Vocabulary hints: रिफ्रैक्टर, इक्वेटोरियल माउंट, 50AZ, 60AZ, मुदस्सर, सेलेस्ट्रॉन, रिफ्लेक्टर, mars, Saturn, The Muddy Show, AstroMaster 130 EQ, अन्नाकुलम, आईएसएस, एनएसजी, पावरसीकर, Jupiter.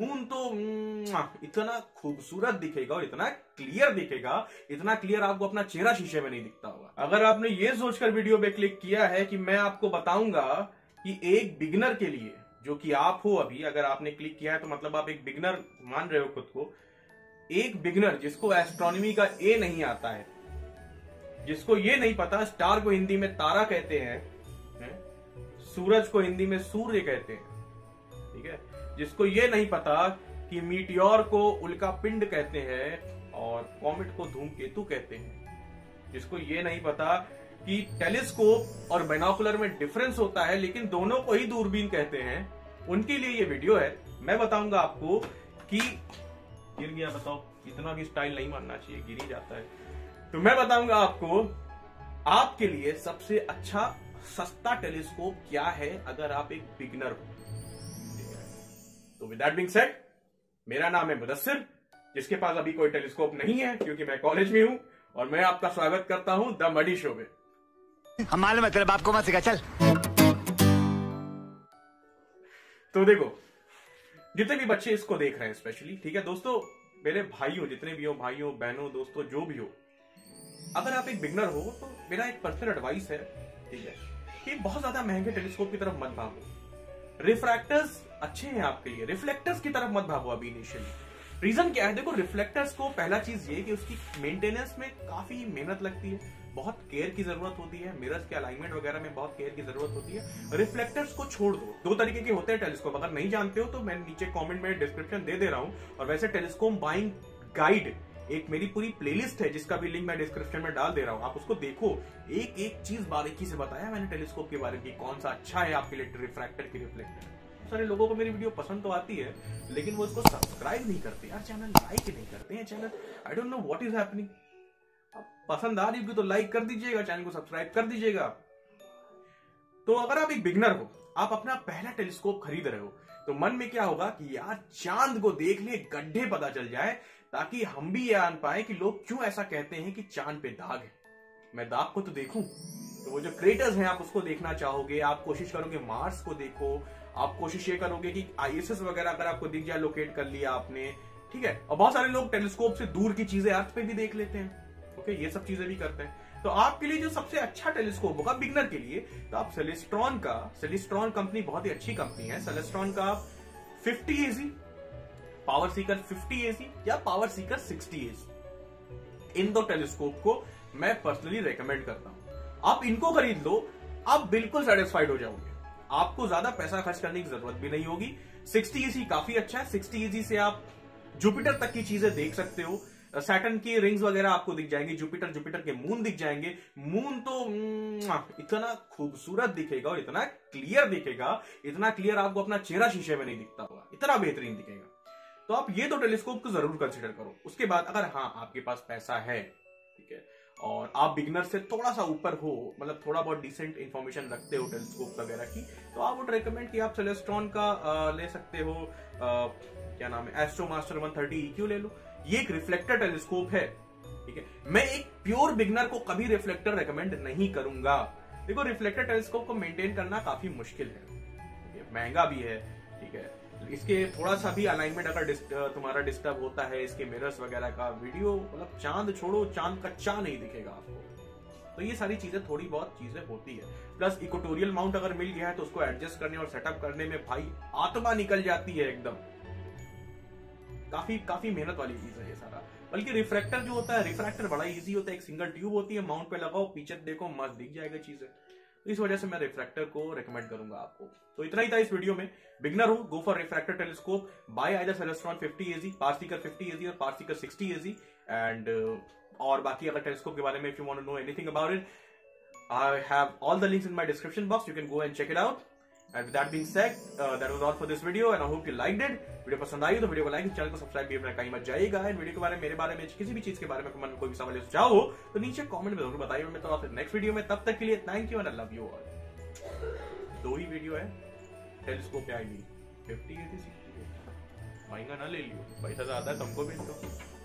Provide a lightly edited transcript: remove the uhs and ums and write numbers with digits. Moon तो इतना खूबसूरत दिखेगा और इतना क्लियर दिखेगा, इतना क्लियर आपको अपना चेहरा शीशे में नहीं दिखता होगा। अगर आपने ये सोचकर वीडियो पे क्लिक किया है कि मैं आपको बताऊंगा कि एक बिगनर के लिए, जो कि आप हो अभी, अगर आपने क्लिक किया है तो मतलब आप एक बिगनर मान रहे हो खुद को, एक बिगनर जिसको एस्ट्रोनॉमी का ए नहीं आता है, जिसको ये नहीं पता, स्टार को हिंदी में तारा कहते हैं, सूरज को हिंदी में सूर्य कहते हैं, ठीक है, जिसको ये नहीं पता कि मीटियोर को उल्का पिंड कहते हैं और कॉमेट को धूमकेतु कहते हैं, जिसको ये नहीं पता कि टेलीस्कोप और बाइनोकुलर में डिफरेंस होता है लेकिन दोनों को ही दूरबीन कहते हैं, उनके लिए ये वीडियो है। मैं बताऊंगा आपको कि गिर गया, बताओ, इतना भी स्टाइल नहीं मानना चाहिए, गिर ही जाता है। तो मैं बताऊंगा आपको आपके लिए सबसे अच्छा सस्ता टेलीस्कोप क्या है अगर आप एक बिगिनर हो। तो विद दैट बीइंग सेड, मेरा नाम है मुदस्सर, जिसके पास अभी कोई टेलीस्कोप नहीं है क्योंकि मैं कॉलेज में हूँ, और मैं आपका स्वागत करता हूँ द मडी शो में। हम मालूम है तेरे बाप को मत सिखा, चल। तो देखो, जितने भी बच्चे इसको देख रहे हैं स्पेशली, ठीक है दोस्तों, मेरे भाइयों जितने भी हो, भाइयों बहनों दोस्तों जो भी हो, अगर आप एक बिगनर हो तो मेरा एक पर्सनल एडवाइस है, ठीक है, कि बहुत ज्यादा महंगे टेलीस्कोप की तरफ मत भागो। रिफ्रैक्टर्स अच्छे हैं आपके लिए, रिफ्लेक्टर्स की तरफ मत भागो अभी इनिशियली। रीजन क्या है, देखो रिफ्लेक्टर्स को पहला चीज ये कि उसकी मेंटेनेंस में काफी मेहनत लगती है, बहुत केयर की जरूरत होती है, मिरर्स के अलाइनमेंट वगैरह में बहुत केयर की जरूरत होती है। रिफ्लेक्टर्स को छोड़ दो। दो तरीके के होते हैं टेलीस्कोप, अगर नहीं जानते हो तो मैं नीचे कॉमेंट में डिस्क्रिप्शन दे रहा हूँ, और वैसे टेलीस्कोप बाइंग गाइड एक मेरी पूरी प्लेलिस्ट है जिसका भी लिंक मैं डिस्क्रिप्शन में डाल दे रहा हूँ, आप उसको देखो। एक एक चीज बारीकी से बताया मैंने टेलीस्कोप के बारे में, कौन सा अच्छा है आपके लिए, रिफ्रैक्टर की रिफ्लेक्टर। सारे लोगों को मेरी वीडियो पसंद तो आती है लेकिन वो इसको सब्सक्राइब नहीं करते यार, चैनल लाइक नहीं करते हैं channel, I don't know what is happening. पसंद आ रही हो तो लाइक कर दीजिएगा, चैनल को सब्सक्राइब कर दीजिएगा। तो अगर आप एक बिगनर हो, आप अपना पहला टेलीस्कोप खरीद रहे हो, तो मन में क्या होगा कि यार चांद को देख ले, गड्ढे पता चल जाए, ताकि हम भी ये आन पाए कि लोग क्यों ऐसा कहते हैं कि चांद पे दाग है, मैं दाग को तो देखूं। तो वो जो क्रेटर्स हैं आप उसको देखना चाहोगे, आप कोशिश करोगे मार्स को देखो, आप कोशिश ये करोगे कि आईएसएस वगैरह अगर आपको दिख जाए, लोकेट कर लिया आपने, ठीक है। और बहुत सारे लोग टेलीस्कोप से दूर की चीजें अर्थ पे भी देख लेते हैं, ओके, ये सब चीजें भी करते हैं। तो आपके लिए जो सबसे अच्छा टेलीस्कोप होगा बिगनर के लिए, तो आप सेलेस्ट्रॉन का, सेलेस्ट्रॉन कंपनी बहुत ही अच्छी कंपनी है, सेलेस्ट्रॉन का 50AZ, पावरसीकर 50AZ या पावरसीकर 60AZ, इन दो टेलीस्कोप को मैं पर्सनली रेकमेंड करता हूं। आप इनको खरीद लो, आप बिल्कुल सेटिस्फाइड हो जाओगे, आपको ज्यादा पैसा खर्च करने की जरूरत भी नहीं होगी। 60AZ काफी अच्छा है, 60AZ से आप जुपिटर तक की चीजें देख सकते हो, सैटर्न की रिंग्स वगैरह आपको दिख जाएंगी, जुपिटर, जुपिटर के मून दिख जाएंगे। मून तो इतना खूबसूरत दिखेगा और इतना क्लियर दिखेगा, इतना क्लियर आपको अपना चेहरा शीशे में नहीं दिखता होगा, इतना बेहतरीन दिखेगा। तो आप ये दो टेलीस्कोप को जरूर कंसिडर करो। उसके बाद अगर हाँ आपके पास पैसा है, ठीक है, और आप बिगनर से थोड़ा सा ऊपर हो, मतलब थोड़ा बहुत डिसेंट इन्फॉर्मेशन रखते हो टेलीस्कोप वगैरह की, तो आप वुड रेकमेंड कि आप सेलेस्ट्रॉन का ले सकते हो, क्या नाम है, एस्ट्रोमास्टर 130 EQ ले लो, ये एक रिफ्लेक्टर टेलीस्कोप है, ठीक है। मैं एक प्योर बिगनर को कभी रिफ्लेक्टर रेकमेंड नहीं करूंगा। देखो रिफ्लेक्टर टेलीस्कोप को मेंटेन करना काफी मुश्किल है, महंगा भी है, ठीक है, इसके थोड़ा सा भी अलाइनमेंट अगर तुम्हारा डिस्टर्ब होता है, इसके मिरर्स वगैरह का वीडियो, मतलब चांद छोड़ो, चांद कच्चा नहीं दिखेगा आपको। तो ये सारी चीजें, थोड़ी बहुत चीजें होती है। प्लस इक्वेटोरियल माउंट अगर मिल गया है तो उसको एडजस्ट करने और सेटअप करने में भाई आत्मा निकल जाती है एकदम, काफी काफी मेहनत वाली चीज है ये सारा। बल्कि रिफ्रैक्टर जो होता है, रिफ्रैक्टर बड़ा ईजी होता है, एक सिंगल ट्यूब होती है, माउंट पे लगाओ, पीछे देखो, मस्त दिख जाएगा चीजें। इस वजह से मैं रिफ्रैक्टर को रेकमेंड करूंगा आपको। तो इतना ही था इस वीडियो में। बिगनर हो, go for रिफ्रैक्टर telescope, bye either सेलेस्ट्रॉन 50AZ, पावरसीकर 50AZ और पावरसीकर 60AZ, एंड और बाकी अगर टेलीस्कोप के बारे में if you want to know anything about it, I have all the links in my description box, you can go and check it out. And with that being said, that was all for this video and I hope you liked it. Video पसंद आई तो video को like, channel को subscribe भी कहीं मत जाइएगा। And video के बारे में, मेरे बारे में, किसी भी चीज के बारे में मन कोई भी सवाल हो चाहो तो नीचे कमेंट में जरूर बताइए, मैं तो आपसे नेक्स्ट वीडियो में। तब तक के लिए thank you and I love you all. दो ही वीडियो है टेलीस्कोप पे, आई डी 50 AZ 60 AZ, महंगा ना ले लियो, पैसा ज्यादा तुमको भी दो।